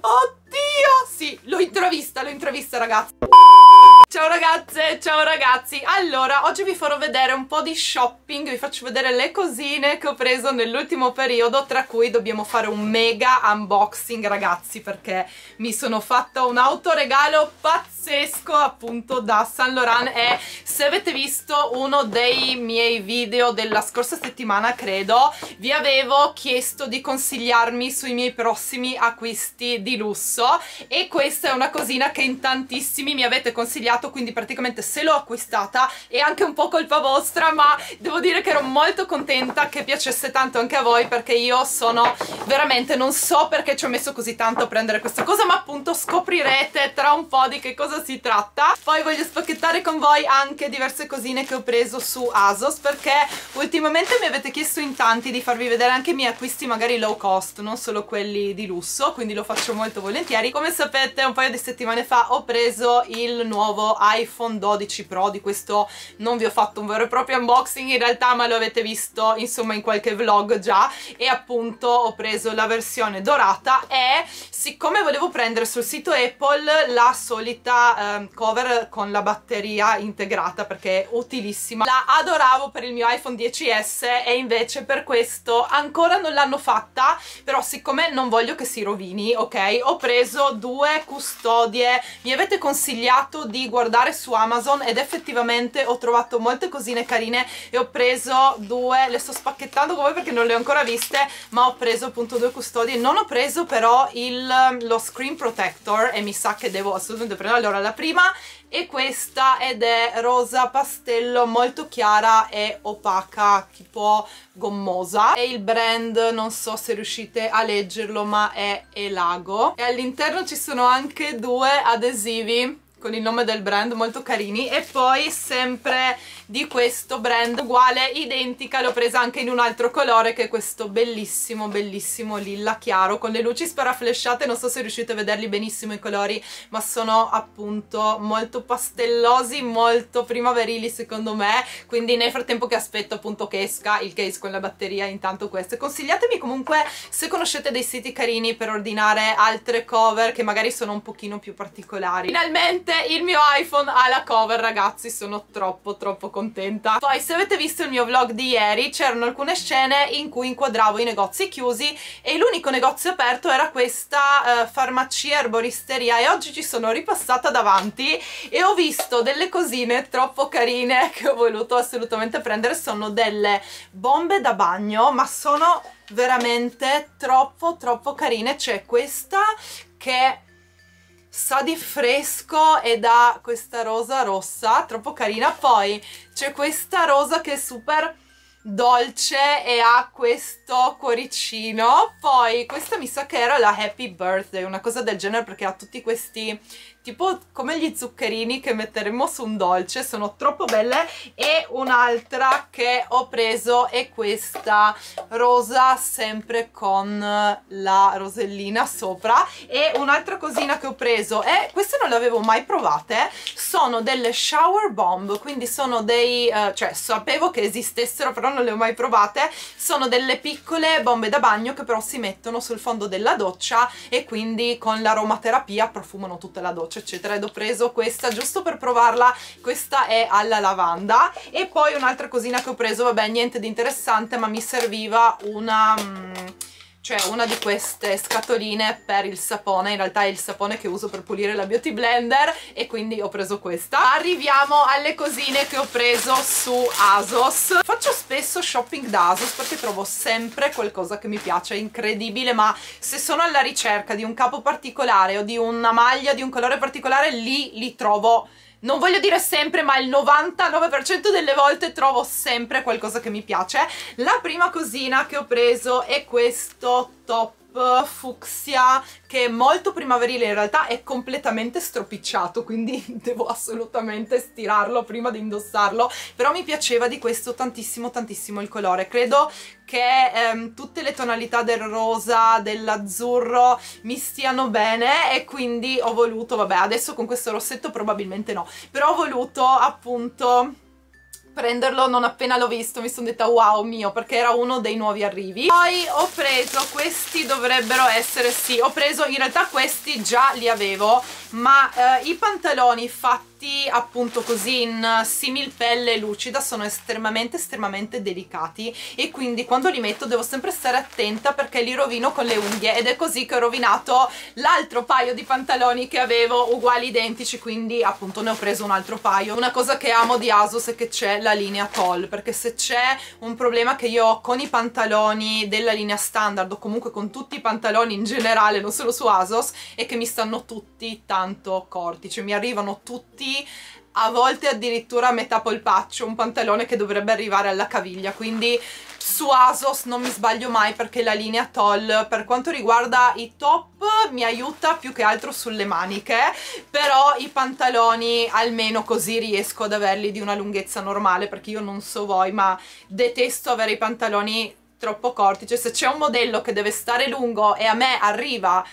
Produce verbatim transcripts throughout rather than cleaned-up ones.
Oddio! Sì, l'ho intravista, l'ho intravista, ragazzi. Ciao ragazze, ciao ragazzi. Allora, oggi vi farò vedere un po' di shopping, vi faccio vedere le cosine che ho preso nell'ultimo periodo, tra cui dobbiamo fare un mega unboxing, ragazzi, perché mi sono fatta un autoregalo pazzesco, appunto, da Saint Laurent. E se avete visto uno dei miei video della scorsa settimana, credo, vi avevo chiesto di consigliarmi sui miei prossimi acquisti di lusso, e questa è una cosina che in tantissimi mi avete consigliato, quindi praticamente se l'ho acquistata è anche un po' colpa vostra, ma devo dire che ero molto contenta che piacesse tanto anche a voi, perché io sono veramente, non so perché ci ho messo così tanto a prendere questa cosa, ma appunto scoprirete tra un po' di che cosa si tratta. Poi voglio spacchettare con voi anche diverse cosine che ho preso su ASOS, perché ultimamente mi avete chiesto in tanti di farvi vedere anche i miei acquisti magari low cost, non solo quelli di lusso, quindi lo faccio molto volentieri. Come sapete, un paio di settimane fa ho preso il nuovo iPhone dodici Pro, di questo non vi ho fatto un vero e proprio unboxing in realtà, ma lo avete visto insomma in qualche vlog già, e appunto ho preso la versione dorata. E siccome volevo prendere sul sito Apple la solita eh, cover con la batteria integrata, perché è utilissima, la adoravo per il mio iPhone X S, e invece per questo ancora non l'hanno fatta, però siccome non voglio che si rovini, ok, ho preso due custodie. Mi avete consigliato di guardare su Amazon ed effettivamente ho trovato molte cosine carine e ho preso due, le sto spacchettando con voi perché non le ho ancora viste, ma ho preso appunto due custodie. Non ho preso però il, lo screen protector, e mi sa che devo assolutamente prendere. Allora, la prima è questa ed è rosa pastello, molto chiara e opaca, tipo gommosa, e il brand non so se riuscite a leggerlo, ma è Elago, e all'interno ci sono anche due adesivi con il nome del brand, molto carini. E poi sempre di questo brand, uguale, identica, l'ho presa anche in un altro colore, che è questo bellissimo bellissimo lilla chiaro con le luci sparaflesciate. Non so se riuscite a vederli benissimo i colori, ma sono appunto molto pastellosi, molto primaverili secondo me. Quindi nel frattempo che aspetto appunto che esca il case con la batteria, intanto queste, consigliatemi comunque se conoscete dei siti carini per ordinare altre cover che magari sono un pochino più particolari. Finalmente il mio iPhone ha la cover, ragazzi, sono troppo troppo contenta. Poi se avete visto il mio vlog di ieri, c'erano alcune scene in cui inquadravo i negozi chiusi e l'unico negozio aperto era questa eh, farmacia erboristeria, e oggi ci sono ripassata davanti e ho visto delle cosine troppo carine che ho voluto assolutamente prendere. Sono delle bombe da bagno, ma sono veramente troppo troppo carine. C'è questa che sa di fresco ed ha questa rosa rossa, troppo carina. Poi c'è questa rosa che è super dolce e ha questo cuoricino. Poi questa mi sa che era la Happy Birthday, una cosa del genere, perché ha tutti questi tipo come gli zuccherini che metteremo su un dolce, sono troppo belle. E un'altra che ho preso è questa rosa, sempre con la rosellina sopra. E un'altra cosina che ho preso, e queste non le avevo mai provate, sono delle shower bomb, quindi sono dei, eh, cioè sapevo che esistessero però non le ho mai provate. Sono delle piccole bombe da bagno che però si mettono sul fondo della doccia e quindi con l'aromaterapia profumano tutta la doccia, eccetera. Ed ho preso questa giusto per provarla, questa è alla lavanda. E poi un'altra cosina che ho preso, vabbè niente di interessante, ma mi serviva una... Mm, cioè una di queste scatoline per il sapone, in realtà è il sapone che uso per pulire la beauty blender, e quindi ho preso questa. Arriviamo alle cosine che ho preso su ASOS. Faccio spesso shopping da ASOS perché trovo sempre qualcosa che mi piace, è incredibile, ma se sono alla ricerca di un capo particolare o di una maglia di un colore particolare, lì li trovo. Non voglio dire sempre, ma il novantanove per cento delle volte trovo sempre qualcosa che mi piace. La prima cosina che ho preso è questo top fucsia, che è molto primaverile, in realtà è completamente stropicciato, quindi devo assolutamente stirarlo prima di indossarlo, però mi piaceva di questo tantissimo tantissimo il colore. Credo che ehm, tutte le tonalità del rosa, dell'azzurro mi stiano bene, e quindi ho voluto, vabbè adesso con questo rossetto probabilmente no, però ho voluto appunto prenderlo non appena l'ho visto, mi sono detta wow mio, perché era uno dei nuovi arrivi. Poi ho preso, questi dovrebbero essere, sì, ho preso, in realtà questi già li avevo, ma eh, i pantaloni fatti appunto così in similpelle lucida sono estremamente estremamente delicati e quindi quando li metto devo sempre stare attenta perché li rovino con le unghie, ed è così che ho rovinato l'altro paio di pantaloni che avevo uguali identici, quindi appunto ne ho preso un altro paio. Una cosa che amo di ASOS è che c'è la linea tall, perché se c'è un problema che io ho con i pantaloni della linea standard o comunque con tutti i pantaloni in generale, non solo su ASOS, è che mi stanno tutti tanto corti, cioè mi arrivano tutti a volte addirittura a metà polpaccio, un pantalone che dovrebbe arrivare alla caviglia, quindi su ASOS non mi sbaglio mai perché la linea tall per quanto riguarda i top mi aiuta più che altro sulle maniche, però i pantaloni almeno così riesco ad averli di una lunghezza normale, perché io non so voi ma detesto avere i pantaloni troppo corti, cioè se c'è un modello che deve stare lungo e a me arriva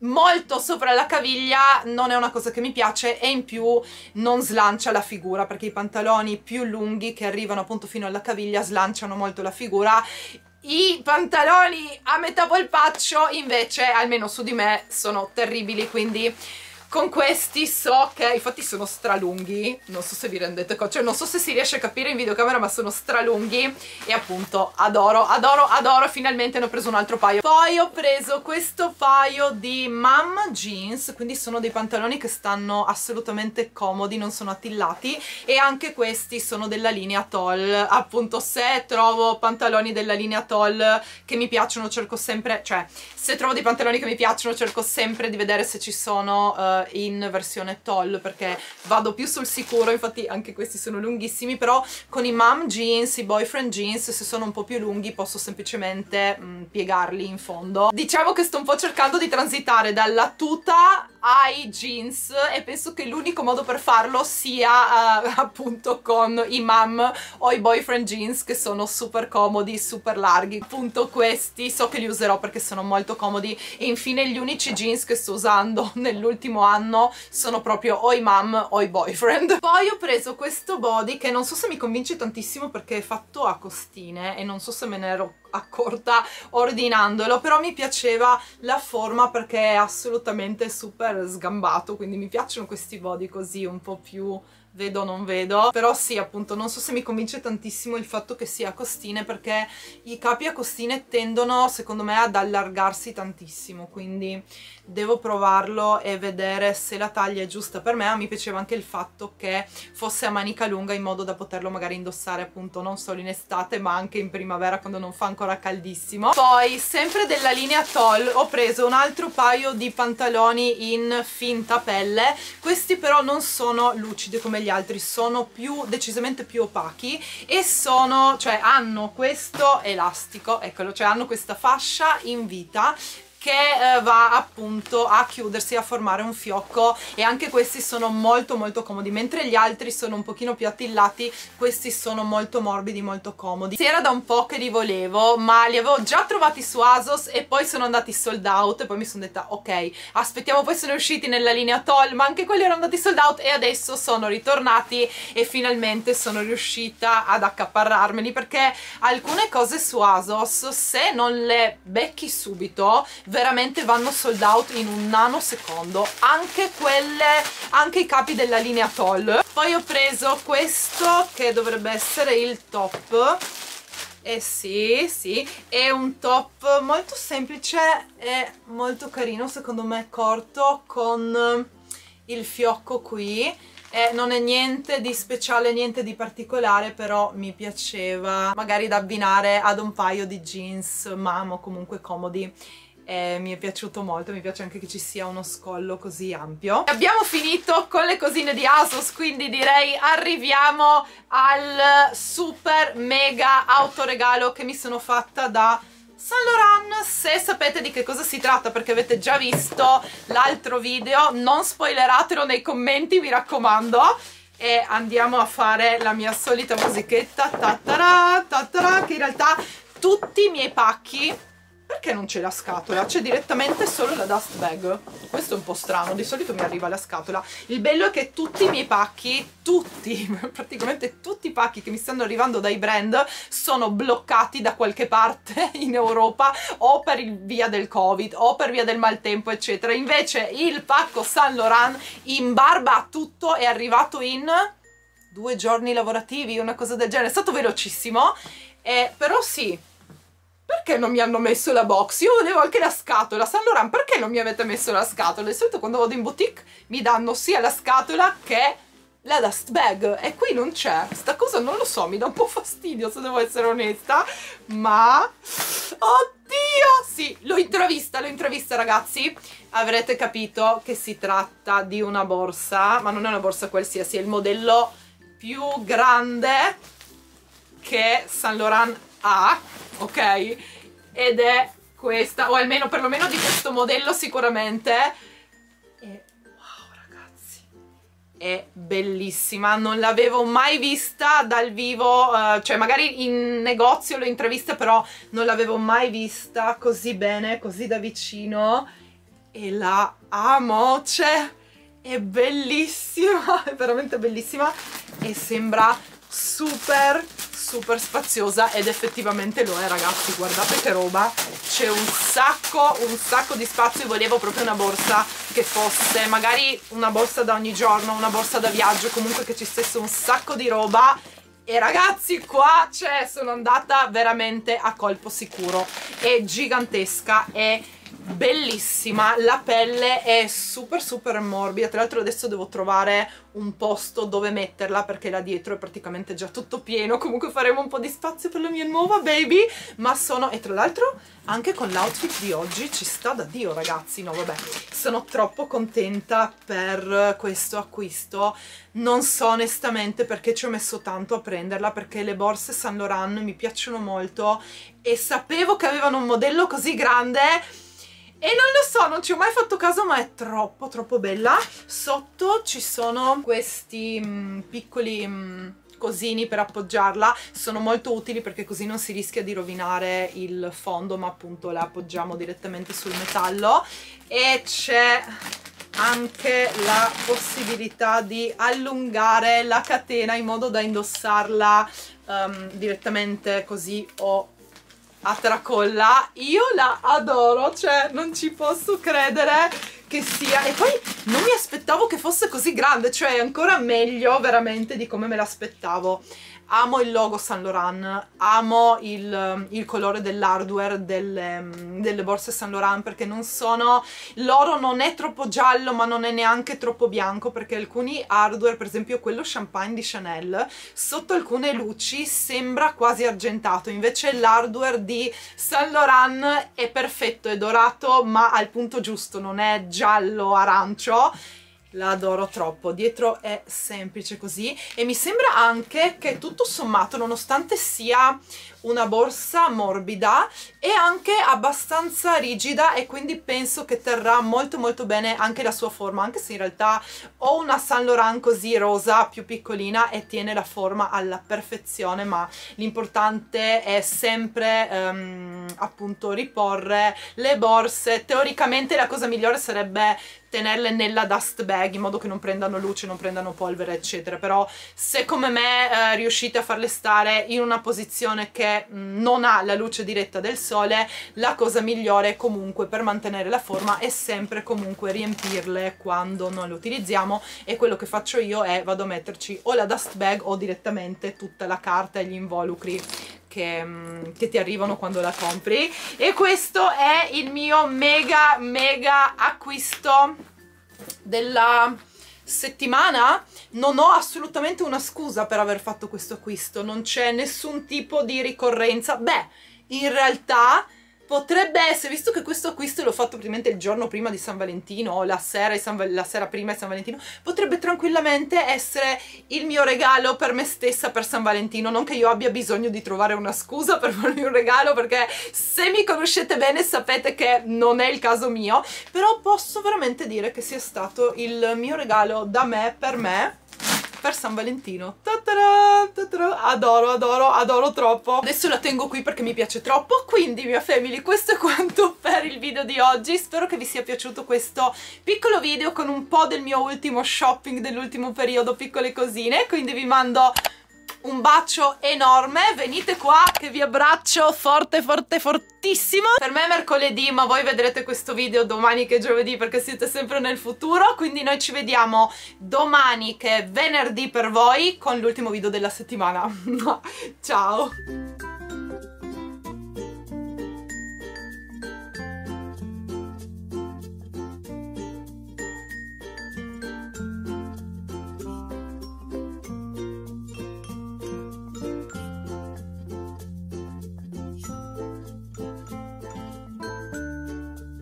molto sopra la caviglia non è una cosa che mi piace, e in più non slancia la figura, perché i pantaloni più lunghi che arrivano appunto fino alla caviglia slanciano molto la figura. I pantaloni a metà polpaccio invece, almeno su di me, sono terribili, quindi con questi so che, infatti sono stralunghi, non so se vi rendete conto, cioè non so se si riesce a capire in videocamera ma sono stralunghi, e appunto adoro, adoro, adoro, finalmente ne ho preso un altro paio. Poi ho preso questo paio di mom jeans, quindi sono dei pantaloni che stanno assolutamente comodi, non sono attillati, e anche questi sono della linea tall, appunto se trovo pantaloni della linea tall che mi piacciono cerco sempre, cioè se trovo dei pantaloni che mi piacciono cerco sempre di vedere se ci sono uh, in versione tall, perché vado più sul sicuro. Infatti anche questi sono lunghissimi, però con i mom jeans, i boyfriend jeans, se sono un po' più lunghi posso semplicemente mh, piegarli in fondo. Diciamo che sto un po' cercando di transitare dalla tuta ai jeans e penso che l'unico modo per farlo sia uh, appunto con i mom o i boyfriend jeans, che sono super comodi, super larghi. Appunto questi so che li userò perché sono molto comodi, e infine gli unici jeans che sto usando nell'ultimo anno sono proprio o i mom o i boyfriend. Poi ho preso questo body che non so se mi convince tantissimo perché è fatto a costine e non so se me ne ero accorta ordinandolo, però mi piaceva la forma perché è assolutamente super sgambato, quindi mi piacciono questi body così un po' più vedo non vedo, però sì appunto non so se mi convince tantissimo il fatto che sia a costine, perché i capi a costine tendono secondo me ad allargarsi tantissimo, quindi devo provarlo e vedere se la taglia è giusta per me. Mi piaceva anche il fatto che fosse a manica lunga in modo da poterlo magari indossare appunto non solo in estate ma anche in primavera quando non fa ancora caldissimo. Poi sempre della linea tall ho preso un altro paio di pantaloni in finta pelle, questi però non sono lucidi come gli altri, sono più decisamente più opachi e sono, cioè hanno questo elastico, eccolo, cioè hanno questa fascia in vita che va appunto a chiudersi, a formare un fiocco, e anche questi sono molto molto comodi. Mentre gli altri sono un pochino più attillati, questi sono molto morbidi, molto comodi. Era da un po' che li volevo, ma li avevo già trovati su ASOS e poi sono andati sold out, e poi mi sono detta ok, aspettiamo, poi sono usciti nella linea tall, ma anche quelli erano andati sold out e adesso sono ritornati e finalmente sono riuscita ad accaparrarmeli, perché alcune cose su ASOS se non le becchi subito veramente vanno sold out in un nanosecondo, anche quelle, anche i capi della linea tall. Poi ho preso questo che dovrebbe essere il top, eh sì, sì, è un top molto semplice e molto carino secondo me, corto, con il fiocco qui. Eh, non è niente di speciale, niente di particolare, però mi piaceva magari da abbinare ad un paio di jeans mom o comunque comodi. Eh, mi è piaciuto molto, mi piace anche che ci sia uno scollo così ampio. Abbiamo finito con le cosine di ASOS, quindi direi arriviamo al super mega autoregalo che mi sono fatta da Saint Laurent. Se sapete di che cosa si tratta perché avete già visto l'altro video, non spoileratelo nei commenti, mi raccomando. E andiamo a fare la mia solita musichetta, tatara, tatara, che in realtà tutti i miei pacchi Perché non c'è la scatola? C'è direttamente solo la dust bag. Questo è un po' strano, di solito mi arriva la scatola. Il bello è che tutti i miei pacchi, tutti, praticamente tutti i pacchi che mi stanno arrivando dai brand sono bloccati da qualche parte in Europa, o per via del Covid o per via del maltempo eccetera. Invece il pacco Saint Laurent, in barba a tutto, è arrivato in due giorni lavorativi, una cosa del genere. È stato velocissimo, eh, però sì. Perché non mi hanno messo la box? Io volevo anche la scatola. Saint Laurent, perché non mi avete messo la scatola? Di solito quando vado in boutique mi danno sia la scatola che la dust bag, e qui non c'è. Sta cosa non lo so, mi dà un po' fastidio, se devo essere onesta. Ma oddio, sì, l'ho intravista, l'ho intravista ragazzi. Avrete capito che si tratta di una borsa, ma non è una borsa qualsiasi, è il modello più grande che Saint Laurent ha, ok? Ed è questa, o almeno perlomeno di questo modello sicuramente. E wow ragazzi, è bellissima, non l'avevo mai vista dal vivo, uh, cioè magari in negozio l'ho intravista, però non l'avevo mai vista così bene, così da vicino, e la amo, cioè è bellissima, è veramente bellissima, e sembra super super spaziosa, ed effettivamente lo è ragazzi, guardate che roba, c'è un sacco un sacco di spazio. E volevo proprio una borsa che fosse magari una borsa da ogni giorno, una borsa da viaggio, comunque che ci stesse un sacco di roba, e ragazzi qua c'è, sono andata veramente a colpo sicuro. È gigantesca, è bellissima, la pelle è super super morbida. Tra l'altro adesso devo trovare un posto dove metterla, perché là dietro è praticamente già tutto pieno, comunque faremo un po' di spazio per la mia nuova baby. Ma sono, e tra l'altro anche con l'outfit di oggi ci sta da dio ragazzi, no vabbè, sono troppo contenta per questo acquisto. Non so onestamente perché ci ho messo tanto a prenderla, perché le borse Saint Laurent mi piacciono molto e sapevo che avevano un modello così grande e non lo so, non ci ho mai fatto caso, ma è troppo troppo bella. Sotto ci sono questi mh, piccoli mh, cosini per appoggiarla, sono molto utili perché così non si rischia di rovinare il fondo, ma appunto la appoggiamo direttamente sul metallo. E c'è anche la possibilità di allungare la catena in modo da indossarla um, direttamente così o a tracolla. Io la adoro, cioè non ci posso credere che sia, e poi non mi aspettavo che fosse così grande, cioè ancora meglio veramente di come me l'aspettavo. Amo il logo Saint Laurent, amo il, il colore dell'hardware delle, delle borse Saint Laurent, perché non sono, l'oro non è troppo giallo ma non è neanche troppo bianco, perché alcuni hardware, per esempio quello champagne di Chanel, sotto alcune luci sembra quasi argentato, invece l'hardware di Saint Laurent è perfetto, è dorato ma al punto giusto, non è giallo arancio. La adoro troppo, dietro è semplice così, e mi sembra anche che tutto sommato, nonostante sia una borsa morbida, è anche abbastanza rigida, e quindi penso che terrà molto molto bene anche la sua forma, anche se in realtà ho una Saint Laurent così rosa più piccolina e tiene la forma alla perfezione, ma l'importante è sempre um, appunto riporre le borse. Teoricamente la cosa migliore sarebbe tenerle nella dust bag in modo che non prendano luce, non prendano polvere eccetera, però se come me eh, riuscite a farle stare in una posizione che mh, non ha la luce diretta del sole, la cosa migliore comunque per mantenere la forma è sempre comunque riempirle quando non le utilizziamo, e quello che faccio io è vado a metterci o la dust bag o direttamente tutta la carta e gli involucri Che, che ti arrivano quando la compri. E questo è il mio mega mega acquisto della settimana. Non ho assolutamente una scusa per aver fatto questo acquisto, non c'è nessun tipo di ricorrenza. Beh, in realtà potrebbe essere, visto che questo acquisto l'ho fatto praticamente il giorno prima di San Valentino, o la sera, di San, la sera prima di San Valentino, potrebbe tranquillamente essere il mio regalo per me stessa per San Valentino. Non che io abbia bisogno di trovare una scusa per farmi un regalo, perché se mi conoscete bene sapete che non è il caso mio, però posso veramente dire che sia stato il mio regalo da me per me, per San Valentino. Ta-ta-da, ta-ta-da. Adoro, adoro, adoro troppo. Adesso la tengo qui perché mi piace troppo. Quindi, mia family, questo è quanto per il video di oggi. Spero che vi sia piaciuto questo piccolo video con un po' del mio ultimo shopping dell'ultimo periodo, piccole cosine. Quindi vi mando un bacio enorme, venite qua che vi abbraccio forte forte fortissimo. Per me è mercoledì, ma voi vedrete questo video domani che è giovedì, perché siete sempre nel futuro. Quindi noi ci vediamo domani che è venerdì per voi con l'ultimo video della settimana. Ciao!